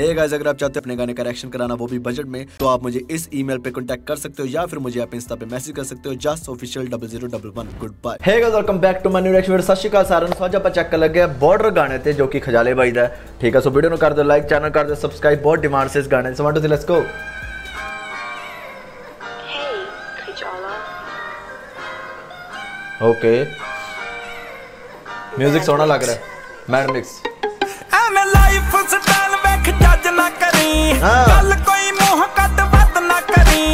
Hey guys, अगर आप चाहते हो अपने गाने का रिएक्शन कराना वो भी बजट में, तो आप मुझे इस ईमेल पे कांटेक्ट कर सकते हो या फिर मुझे आप इंस्टा पे मैसेज कर सकते हो, just official 0011। Good bye. Hey guys, welcome back to my new reaction. Sat Sri अकाल सारन। सो आज चक्कर लग गया बॉर्डर गाने थे जो कि खजाले भाई दा। ठीक है, सो वीडियो कर दो लाइक, चैनल कर दो सब्सक्राइब। बहुत डिमांड से इस गाने से। वांटो लेट्स गो। ओके, म्यूजिक सोना लग रहा है। मैड मिक्स गल कोई मोह कट वत ना करी,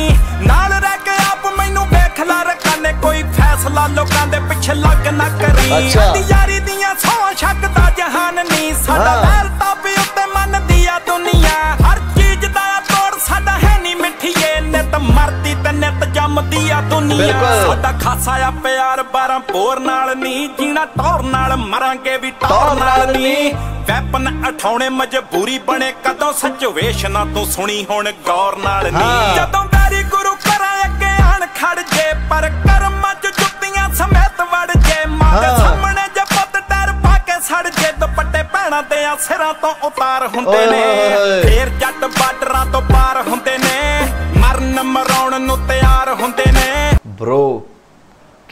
नाल रह के आप मैनू बेखला रखा ने, कोई फैसला लोकां दे पिछे लग ना करी। यारी दियां सौं शकदा जहान नी, साडा लहर तापी उत्ते मन दिया दुनिया, हर चीज दा तोड़ साडा है नी मिठिए, नित मरदी ते नित जमदी आ दुनिया। साडा खासा आ प्यार 12 पोर नाल नी, जीना टौर नाल मरांगे भी टौर नाल नी। वैपन अठाने मजबूरी बने कदों सिचुएशना तू सुनी हुण गौर नाल नी। जदों बैरी गुरु करा अगे आण खड़ जे, पर कर्मां च जुत्तियां समेत वड़ जे, मां दे सामने जे पत डर पाके सड़ जे, दुपट्टे पैणा दे सिरां तों उतार हुंदे ने, फेर जट बार्डरां तों पार हुंदे ने, मरन मराउण नूं तैयार हुंदे ने। Bro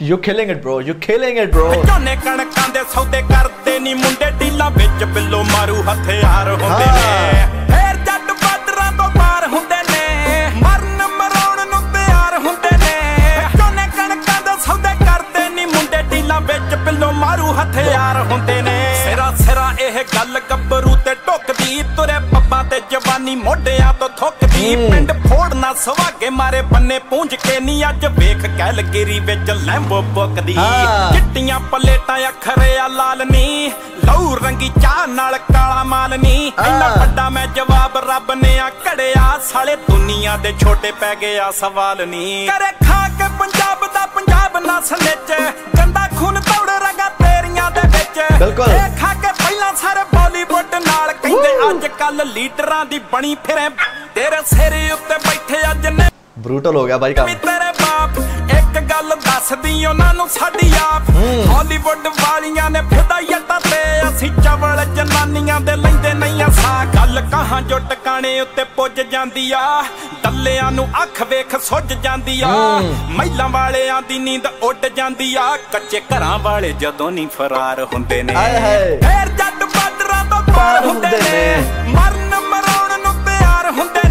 you killing it, bro you killing it, bro. झोने कणकां दे सौदे करदे नी मुंडे, डीलां विच बिल्लो मारू हथियार हुंदे ने, फेर जट बार्डरां तों पार हुंदे ने, मरन मराउण नूं तैयार हुंदे ने। झोने कणकां दे सौदे करदे नी मुंडे, डीलां विच बिल्लो मारू हथियार हुंदे ने। सिरा सिरा इह गल गब्बरू ते टोकदी, तुरे पप्पा ते जवानी मोढियां तों थोकदी, पिंड फोड़ना सवागे मारे बन्ने पूंज के नी, अज वेख कैलगिरी विच लैंबो बुकदी, चिट्टियां पलेटां अखरे आ लालनी, लहू रंगी चाह नाल काला मालनी। इन्ना बड्डा मैं जवाब रब ने आ घड़िया, साले दुनिया दे छोटे पै गया सवाल नी। करे खा के पंजाब दा पंजाब नस विच, गंदा खून दौड़ रगा तेरियां दे विच, खा के पहला सारे बॉलीवुड नाल कहंदे अजकल लीडरां दी बनी फिरे, तेरे सिर उत्ते बैठे अज ने। ब्रूटल हो गया भाई काम। तेरे बाप एक गल दस दी उन्हां नूं साडी आप, हॉलीवुड वालियां ने फिदा यट्टा ते, असीं चवल जनानियां दे लैंदे नहीं आ सा। गल कहां जो टकाने उत्ते पुज जांदी आ, दल्लियां नूं अख वेख सुज जांदी आ, महिलां वालियां दी नींद उड जांदी आ, कच्चे घरां वाले जदों नहीं फरार हुंदे ने, फेर जट बार्डरां तों पार हुंदे ने, मरन मराउण नूं तैयार हुंदे।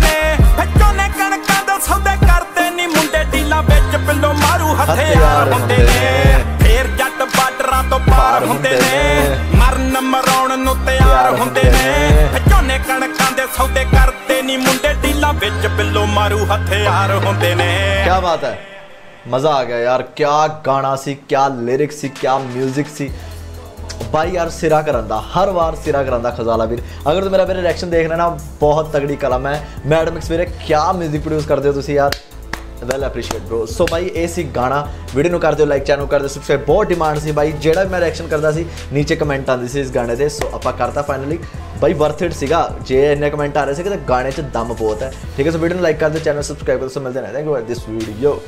क्या बात है, मजा आ गया यार। क्या गाना सी, क्या लिरिक्स सी, क्या म्यूजिक सी भाई यार। सिरा करंदा, हर बार सिरा करंदा खजाला वीर। अगर तो मेरा रिएक्शन देख रहे ना, बहुत तगड़ी कलम है मैडम मिक्स वीरे। क्या म्यूजिक प्रोड्यूस करते हो तुसी यार, वेल अप्रीशिएट ब्रो। सो भाई ए सी गाना, वीडियो कर दो लाइक, चैनल कर दो सब्सक्राइब। बहुत डिमांड सी भाई, जेड़ा मैं रिएक्शन करता सी नीचे कमेंट आती सी इस गाने से। सो आप करता फाइनली भाई, वर्थ इट सीगा जे इन्ने कमेंट आ रहे थे कि गाने से दम बहुत है। ठीक है, सो वीडियो लाइक कर दो, चैनल सब्सक्राइब कर दो। मिलते हैं दिस वीडियो।